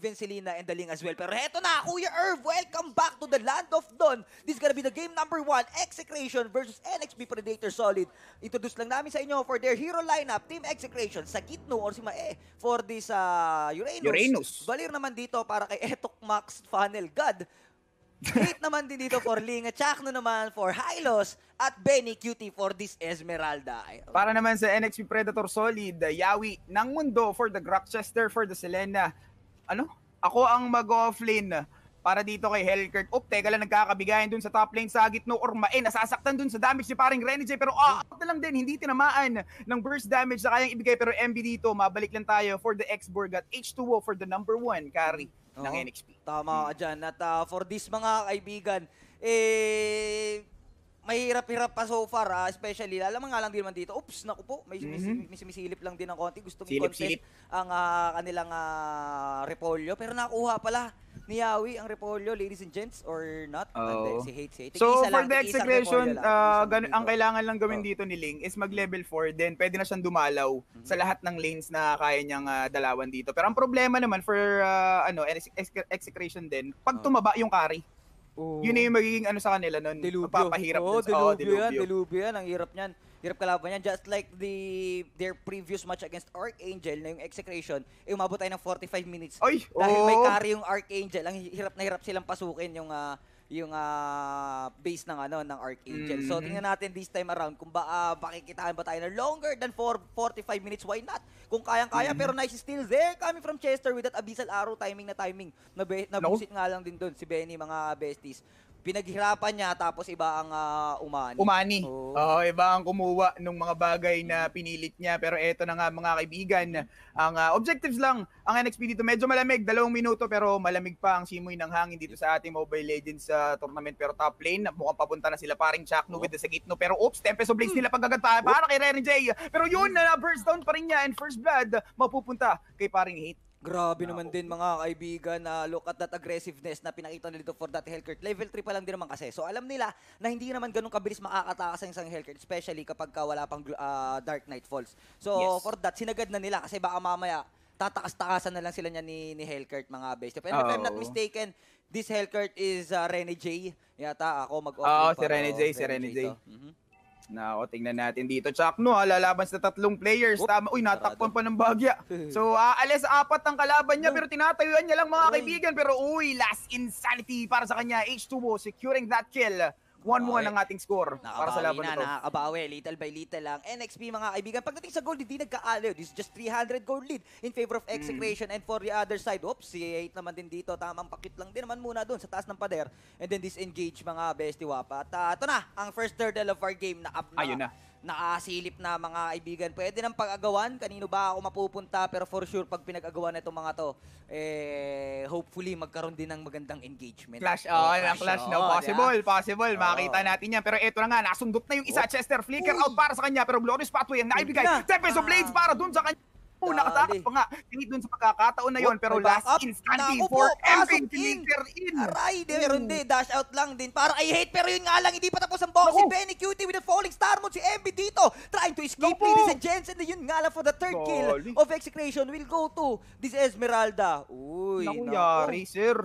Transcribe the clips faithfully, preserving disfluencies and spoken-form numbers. Even Selena and the Ling as well. Pero heto na, Kuya Irv, welcome back to the land of Dawn. This is gonna be the game number one, Execration versus N X T Predator Solid. Introduce lang namin sa inyo for their hero lineup, Team Execration, Sakitno or si Mae for this uh, Uranus. Uranus. Valir naman dito para kay Etumax Fanel God. Great naman din dito for Ling, Chakno naman for Hilos, at Benny Cutie for this Esmeralda. Para naman sa N X T Predator Solid, Yawi ng mundo for the Grok, Chester for the Selena. Ano? Ako ang mag-offlane para dito kay Hellcurt. Oop, teka lang, nagkakabigayan dun sa top lane, sa Gitno or Mae. Nasasaktan dun sa damage ni paring ReneJay, pero oh, out na lang din, hindi tinamaan ng burst damage na kayang ibigay. Pero M B dito, mabalik lang tayo for the X-Borg at H two O for the number one carry ng N X P. Tama ka dyan. At uh, for this mga kaibigan, eh, mahirap-hirap pa so far, uh, especially, alam nga lang din man dito, oops, naku po, may mm-hmm. simisilip lang din ng konti, gustong i-contest ang uh, kanilang uh, repolyo, pero nakuha pala ni Yawi ang repolyo, ladies and gents, or not, oh. And, uh, si Hate, si Hate. So, for lang, the Execration, uh, ang kailangan lang gawin oh. dito ni Ling is mag-level four, then pwede na siyang dumalaw mm-hmm. sa lahat ng lanes na kaya niyang uh, dalawan dito. Pero ang problema naman for uh, ano Execration din, pag tumaba yung carry, oh. yun na yung magiging ano sa kanila nun, mapapahirap oh, din. Oo, delubyo yan, delubyo yan, ang hirap niyan. Hirap kalaban niyan, just like the their previous match against Archangel na yung Execration, eh umabot tayo ng forty-five minutes. Ay, dahil oh. may carry yung Archangel, ang hirap na hirap silang pasukin yung uh, yung uh, base ng ano ng Archangel. Mm-hmm. So tingnan natin this time around kung ba uh, makikitaan ba tayo na longer than forty-five minutes, why not? Kung kayang-kaya, mm-hmm. pero nice steal there coming from Chester with that Abyssal Arrow, timing na timing. Nabusit no. nga lang din doon si Benny, mga besties. Pinaghirapan niya tapos iba ang uh, umani. Umani. Oo, oh. oh, iba ang kumuha ng mga bagay na pinilit niya. Pero eto na nga mga kaibigan, ang uh, objectives lang ang N X P dito. Medyo malamig, dalawang minuto pero malamig pa ang simoy ng hangin dito sa ating Mobile Legends uh, tournament. Pero top lane, mukhang papunta na sila paring Chakno oh. with the Sagitno. Pero oops, Tempest of Blades nila pagagad pa, para kay ReneJay. Pero yun, na burst down pa rin niya and first blood uh, mapupunta kay paring Hate. Grabe no. naman din mga kaibigan na uh, look at that aggressiveness na pinakita na dito for that Hellcurt. Level three pa lang din naman kasi. So alam nila na hindi naman ganun kabilis makakatakas ang isang Hellcurt, especially kapag ka wala pang uh, Dark Knight Falls. So yes. for that, sinagad na nila kasi baka mamaya tatakas-takasan na lang sila niya ni, ni Hellcurt, mga bestie. Pero oh. if I'm not mistaken, this Hellcurt is uh, ReneJay. Yata ako mag-off. Oo, oh, si ReneJay, si ReneJay. Nako, tingnan natin dito. Chakno, ha, lalaban sa tatlong players. Tama. Uy, natakpan pa ng bagya. So, uh, alas apat ang kalaban niya, pero tinatayuan niya lang mga kaibigan. Pero, uy, last insanity para sa kanya. H two O securing that kill. one one ang ating score nakabawi para sa laban na, ito. Nakabawi, little by little lang. N X P, mga kaibigan, pagdating sa gold, hindi nagkaalayo. This is just three hundred gold lead in favor of Execration. Mm. And for the other side, oops, si eight naman din dito. Tamang pakit lang din naman muna doon sa taas ng pader. And then disengage, mga bestie wapa. At uh, ito na, ang first turtle of our game na up na. Ayun na. Nakasilip na, mga kaibigan. Pwede ng pag-agawan. Kanino ba ako mapupunta? Pero for sure, pag pinag-agawan na itong mga to, eh, hopefully, magkaroon din ng magandang engagement. Clash, oh, oh clash, clash oh, no. Possible, yeah. possible. Oh. Makita natin yan. Pero eto na nga, nasundot na yung isa. Oh. Chester, flicker Ooh. out para sa kanya. Pero Glorious Pathway ang naibigay. Tempest of Blades para dun sa kanya. Oh, nakatakas pa nga. Hindi dun sa pagkakataon na yun. Pero last instanty for M P Flicker in. Aray, pero hindi. Dash out lang din. Para I hate. Pero yun nga lang, hindi pa tapos ang box. Si Benny Cutie with a falling star mode. Si M P dito, trying to escape ladies and gents. And yun nga lang for the third kill of Execration will go to this Esmeralda. Uy, nakuyari, sir.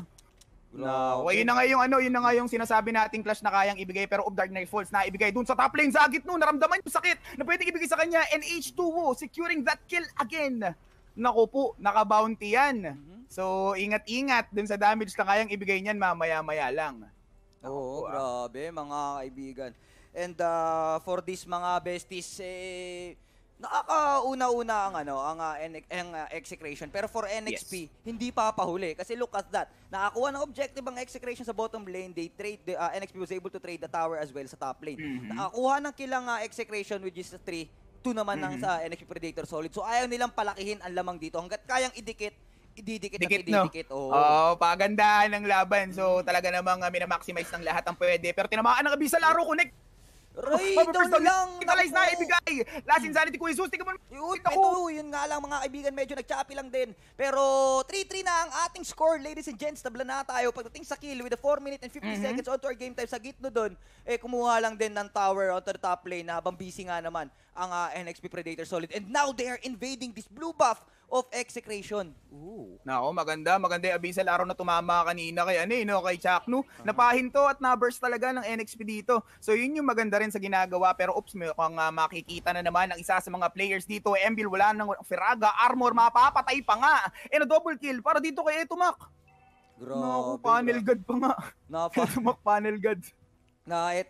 No, okay. Yun na nga yung ano, yun na nga yung sinasabi nating clash na kayang ibigay pero of Dark Knight Falls na ibigay dun sa top lane sa Gitno, naramdaman yung sakit na pwedeng ibigay sa kanya and H two O securing that kill again. Naku po, naka-bounty yan. Mm-hmm. So ingat-ingat dun sa damage na kayang ibigay niyan mamaya-maya lang. Oo, oh, grabe mga kaibigan. And uh, for this mga besties, eh, nakakauna-una ang ano ang uh, uh, Execration pero for N X P yes. hindi pa papahuli kasi look at that, nakakuha ng objective ang Execration sa bottom lane. They trade the, uh, N X P was able to trade the tower as well sa top lane. Mm-hmm. Nakakuha ng kilang uh, Execration which is three two naman mm-hmm. ng sa N X P Predator Solid. So ayaw nilang palakihin ang lamang dito hanggat kayang idikit ididikit at ididikit. No? Oo, oh, pagandahan ng laban. So talaga namang uh, minamaximize ng lahat ang pwede pero tinamaan ang Abyssal Arrow connect. Ray, oh, down lang. Revitalize na, ibigay. Last insanity ko, Jesus, tingnan mo. Yun, ito, yun nga lang mga kaibigan, medyo nagchapi lang din. Pero three three na ang ating score, ladies and gents. Tabla na tayo pagdating sa kill with the four minute and fifty mm-hmm. seconds onto our game time sa Gitno doon. Eh, kumuha lang din ng tower onto the top lane na habang busy nga naman ang uh, N X P Predator Solid. And now they are invading this blue buff of Execration. Ooh. Nako, maganda. Maganda yung Abyssal Arrow na tumama kanina kay, ano, eh, no? Kay Chakno. Uh-huh. Napahinto at naburst talaga ng N X P dito. So yun yung maganda rin sa ginagawa. Pero oops, may kung uh, makikita na naman ang isa sa mga players dito. Embil, wala ng Firaga. Armor, mapapatay pa nga. And a double kill para dito kay Etumax. Grabe. Naku, panel god pa nga. Etumax panel god. Na, it...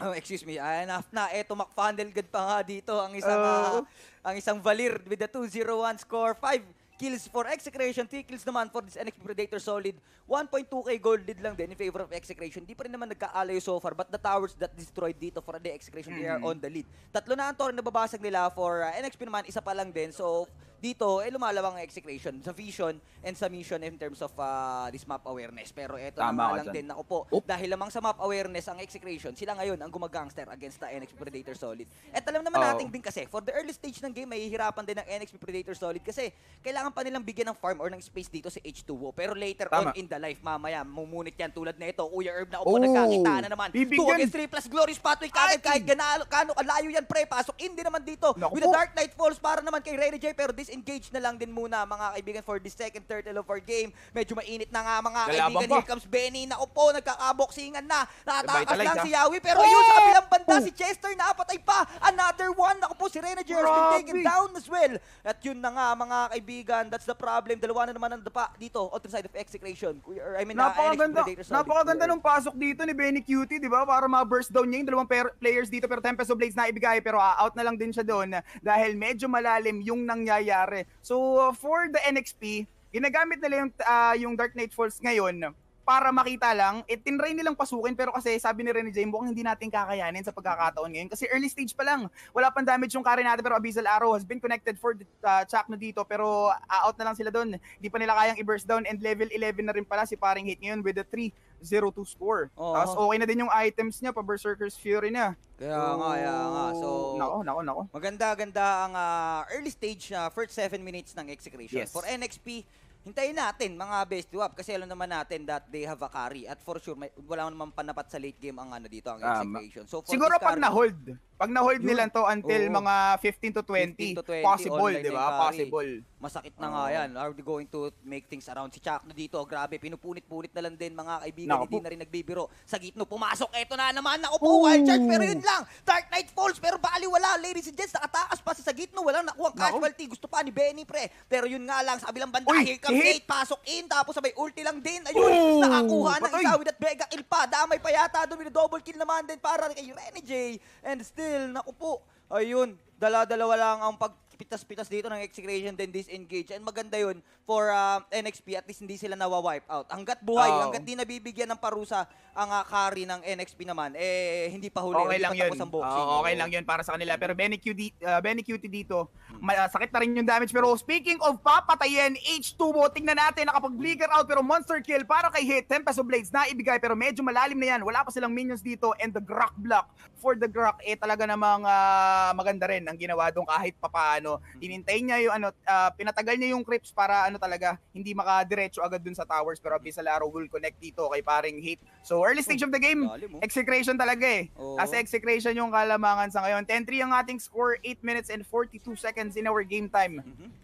Oh, excuse me. Ay, enough na. Eto, McFandelgad pa nga dito ang isang uh, uh, ang isang Valir with the two zero one score. five kills for Execration, three kills naman for this N X T Predator Solid. one point two K gold lead lang din in favor of Execration. Di pa rin naman nagkaalayo so far, but the towers that destroyed dito for the Execration, mm-hmm. they are on the lead. Tatlo na ang torre na babasag nila for uh, N X P naman, isa pa lang din. So dito, eh, lumalawang ang Execration sa vision and sa mission in terms of uh, this map awareness. Pero eto tama na lang din, naku po, Oop. dahil lamang sa map awareness ang Execration, sila ngayon ang gumagangster against the N X P Predator Solid. At alam naman oh. natin din kasi, for the early stage ng game, mahihirapan din ang N X P Predator Solid kasi kailangan pa nilang bigyan ng farm or ng space dito si H two O. Pero later tama. on in the life, mamaya, mumunit yan tulad na ito. Uya Herb na upo, oh. nagkakita na naman. two against three plus Glorious Pathway, kahit kahit ganalo, kano, kalayo yan pre, pasok in din naman dito. Naku with po. the Dark Knight Falls para naman kay ReneJay, pero this engage na lang din muna mga kaibigan for the second turtle of our game. Medyo mainit na nga mga kaibigan. Here comes Benny na upo, nagkakaboksingan na. Natatakas lang si Yawi pero oh! yun sa kabilang banda oh! si Chester napatay pa. Another one. Naku po, si ReneJay has been taken down as well. At yun na nga mga kaibigan, that's the problem. Dalawa na naman ang dapa dito on the side of Execration. Or, I mean, napakaganda, napakaganda nung pasok dito ni Benny Cutie, di ba? Para ma-burst down niya yung dalawang players dito pero Tempest of Blades na ibigay pero uh, out na lang din siya doon dahil medyo malalim yung nangyari. So, uh, for the N X P, ginagamit nila yung, uh, yung Dark Knight Falls ngayon para makita lang. E, tinry nilang pasukin pero kasi sabi ni ReneJay, mukhang hindi natin kakayanin sa pagkakataon ngayon kasi early stage pa lang. Wala pang damage yung carry natin pero Abyssal Arrow has been connected for uh, Chakno dito pero uh, out na lang sila doon. Hindi pa nila kayang i-burst down and level eleven na rin pala si paring Hate ngayon with the three zero two score. Oh, tapos okay na din yung items niya, pa Berserker's Fury na. Kaya so, nga, kaya nga. So, nako, nako, nako. Maganda-ganda ang uh, early stage na uh, first seven minutes ng Execration. Yes. For N X P, hintayin natin mga best swap kasi alam naman natin that they have a carry at for sure may, wala naman panapat sa late game ang ano dito ang Execution. So for siguro pag na-hold, pag na-hold nila to until oh, mga fifteen to twenty, fifteen to twenty possible, di ba? Possible. Masakit na oh. nga yan. Are we going to make things around si Chakno dito? Grabe, pinupunit-punit na lang din mga kaibigan, no, hindi na rin nagbibiro. Sa gitno pumasok, eto na naman, nakupo, wild charge, pero yun lang. Dark Knight Falls, pero bali wala, ladies and gents, nakataas pa sa gitno, walang nakuha casualty, no? Gusto pa ni Benny pre. Pero yun nga lang, sa kabilang banda, Hate, pasok in, tapos sabay ulti lang din. Ayun, nakakuha ng isa with that Vega kill pa. Damay pa yata doon with double kill naman din para kay ReneJay. And still, naku po. Ayun, dala-dalawa lang ang pagpitas-pitas dito ng Execration then disengage. And maganda yun for uh, N X P. At least hindi sila nawa-wipe out. Hanggat buhay, oh. hanggat di nabibigyan ng parusa ang uh, carry ng N X P naman, eh hindi pa huli. Okay lang yun. Oh, okay lang yun para sa kanila. Pero Benny Cutie, uh, Benny Cutie dito, uh, sakit na rin yung damage. Pero speaking of papatayin, H two O, tingnan natin, nakapag-bleaker out. Pero monster kill para kay Hit. Tempest of Blades na ibigay. Pero medyo malalim na yan. Wala pa silang minions dito. And the Grok block for the Grok, eh talaga namang uh, maganda rin ang ginawa doon kahit papaano. Inintay niya yung ano, uh, pinatagal niya yung creeps para ano talaga, hindi makadiretso agad dun sa towers pero Abyssal Arrow will connect dito kay paring Hate. So early stage of the game, Execration talaga eh. As Execration yung kalamangan sa ngayon. ten three ang ating score, eight minutes and forty-two seconds in our game time.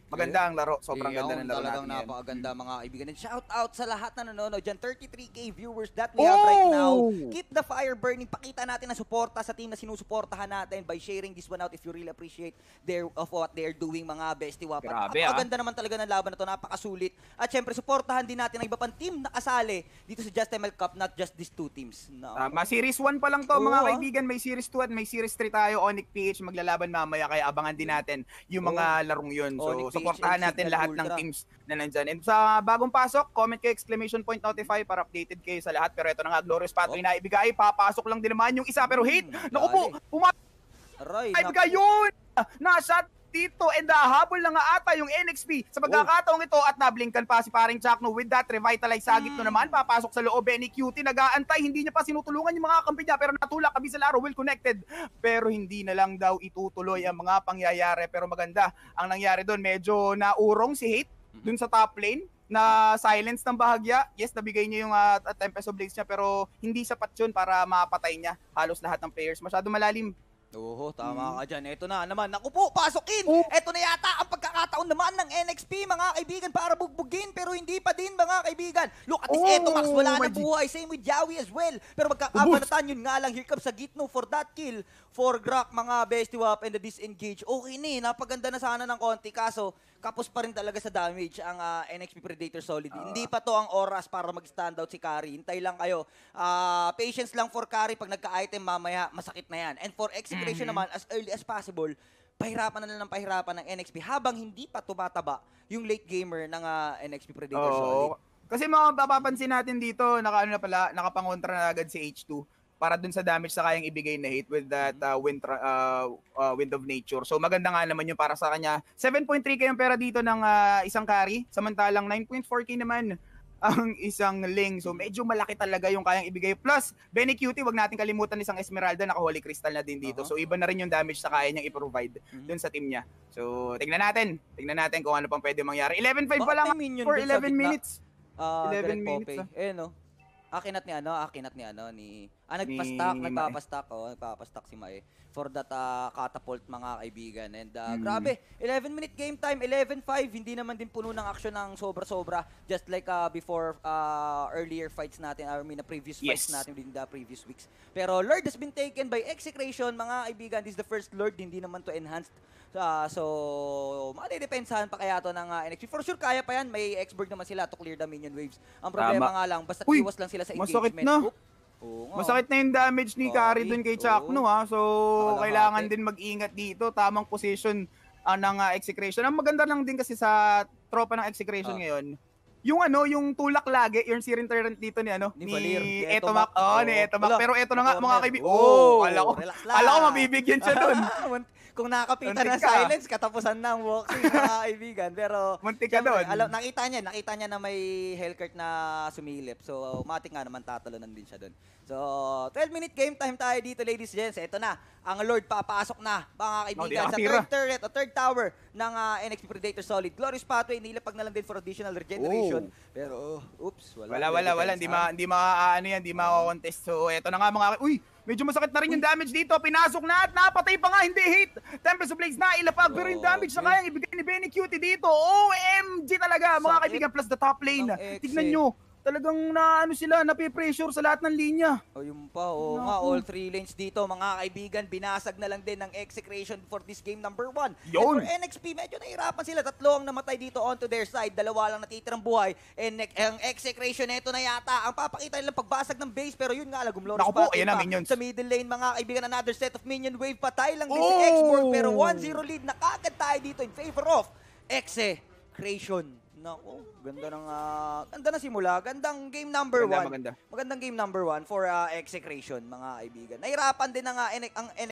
Maganda ang laro, sobrang yeah, ganda ng laro natin. Talagang napakaganda mga kaibigan. Shout out sa lahat na nanonood dyan, thirty-three K viewers that we oh! have right now. Keep the fire burning, pakita natin na suporta sa team na sinusuportahan natin by sharing this one out if you really appreciate their of what they're doing mga bestie wapat. Napakaganda ah. naman talaga ng laban na to, napakasulit. At syempre suportahan din natin ang iba pang team na kasali dito sa Just M L Cup, not just these two teams. No. Tama, series one pa lang to oh, mga kaibigan, may series two at may series three tayo. Onic P H maglalaban mamaya kaya abangan din natin yung mga oh. larong yun. So, supportahan natin lahat ng teams na nandyan. And sa bagong pasok, comment kayo exclamation point notify para updated kayo sa lahat. Pero ito na nga, Glorious Pathway na ibigay. Papasok lang din naman yung isa. Pero Hate, naku po, pumasok. Ay, bigay yun! Nasa dito and hahabol lang nga ata yung N X P sa pagkakataong ito at nablingkan pa si paring Chakno with that Revitalize sa gitno naman, papasok sa loob Benny Cutie, nag-aantay, hindi niya pa sinutulungan yung mga kakampi niya pero natulak Abyssal Arrow, well connected pero hindi na lang daw itutuloy ang mga pangyayari pero maganda ang nangyari doon, medyo naurong si Hate dun sa top lane na silence ng bahagya. Yes, nabigay niya yung uh, Tempest of Blades niya pero hindi sapat yun para mapatay niya halos lahat ng players, masyado malalim. Oo, tama ka dyan. Ito na naman. Naku po, pasukin! Oh. Ito na yata ang pagkakataon naman ng N X P, mga kaibigan, para bugbugin. Pero hindi pa din, mga kaibigan. Look at this, oh, Etumax, wala na buhay. Same with Yawi as well. Pero magkakabalatan, yun nga lang, here comes sa Gitno for that kill. For Grak, mga bestie wap and the disengage. Okay na eh, napaganda na sana ng konti. Kaso, kapos pa rin talaga sa damage ang uh, N X P Predator Solid. Uh, Hindi pa to ang oras para mag-standout si Kari. Hintay lang kayo. Uh, patience lang for Kari. Pag nagka-item mamaya, masakit na yan. And for Execration mm-hmm. naman, as early as possible, pahirapan na lang ng pahirapan ng N X P habang hindi pa tumataba yung late gamer ng uh, N X P Predator oh, Solid. Kasi mga papapansin natin dito, naka, ano na pala, nakapangontra na agad si H two para dun sa damage sa kayang ibigay na hit with that uh, wind, uh, uh, Wind of Nature. So maganda nga naman yung para sa kanya. seven point three K yung pera dito ng uh, isang carry, samantalang nine point four K naman ang isang Ling. So medyo malaki talaga yung kayang ibigay. Plus, Benny Cutie, wag natin kalimutan isang Esmeralda, naka Holy Crystal na din dito. Uh-huh. So iba na rin yung damage sa kaya niyang i-provide mm-hmm. dun sa team niya. So tignan natin. Tignan natin kung ano pang pwede mangyari. eleven five pa lang for eleven minutes. Uh, eleven minutes. Eh no. Akinat ni ano, akinat ni ano, ni... Ah, nagpa-stack, nagpa-stack, oh, nagpa-stack si Mae. For that uh, catapult, mga kaibigan. And uh, mm. grabe, eleven minute game time, eleven five, hindi naman din puno ng action ng sobra-sobra. Just like uh, before uh, earlier fights natin, I mean, previous yes. fights natin within the previous weeks. Pero Lord has been taken by Execration, mga kaibigan. This is the first Lord, hindi naman to enhanced. Uh, so, madidepensahan pa kaya to ng uh, N X P. For sure, kaya pa yan. May X-Burg naman sila to clear the minion waves. Ang problema Tama. nga lang, basta Uy, iwas lang sila sa engagement. Na. Oo, masakit na yung damage ni Kari dun kay Chakno, ha. So, Alam kailangan natin. din mag-ingat dito. Tamang position uh, ng uh, Execration. Ang maganda lang din kasi sa tropa ng Execration uh. ngayon, yung ano, yung tulak lagi, yung siren turn dito ni ano, ni, ni Etumax. Oh, ni Etumax. Pero eto na nga mga kaibigan. Oh, alam ko. Alam ko mabibigyan siya doon. Kung nakakapita na silence, katapusan na ang walking, mga kaibigan. Pero muntik ka doon. Alam, nakita niya, nakita niya na may Hellcurt na sumilip. So, matik nga naman tatalonan din siya doon. So, twelve minute game time tayo dito, ladies and gents. Ito na, ang Lord papasok na, mga kaibigan, sa third turret o third tower ng uh, N X P Predator Solid. Glorious Pathway, nilapag na lang din for additional regeneration. Oh. Pero, oh, oops, wala. Wala, wala, wala. Hindi ma, ma, ano yan, hindi makakontest. So, ito na nga, mga kaibigan. Uy! Medyo masakit na rin yung damage dito. Pinasok na at napatay pa nga. Hindi hit. Tempest of Blades na ilapag. Pero yung damage na kayang ibigay ni Benny Cutie dito. O M G talaga mga kaibigan. Plus the top lane. Tignan nyo. Talagang na ano sila, napipressure sa lahat ng linya. O yun pa, o nga, all three lanes dito, mga kaibigan, binasag na lang din ng Execration for this game number one. Yun! And for N X P, medyo nahirapan sila. Tatlo ang namatay dito onto their side, dalawa lang natitirang buhay. And ang Execration, eto na yata, ang papakita nilang pagbasag ng base, pero yun nga, lagumlong pa. Sa middle lane, mga kaibigan, another set of minion wave, patay lang din oh! si Exborg, pero one zero lead, nakagad tayo dito in favor of Execration. Nako, ganda ng uh, ganda na simula. Gandang game number maganda, one. Maganda. Magandang game number one for uh, Execration, mga kaibigan. Nahirapan din ang, uh, ang N X P.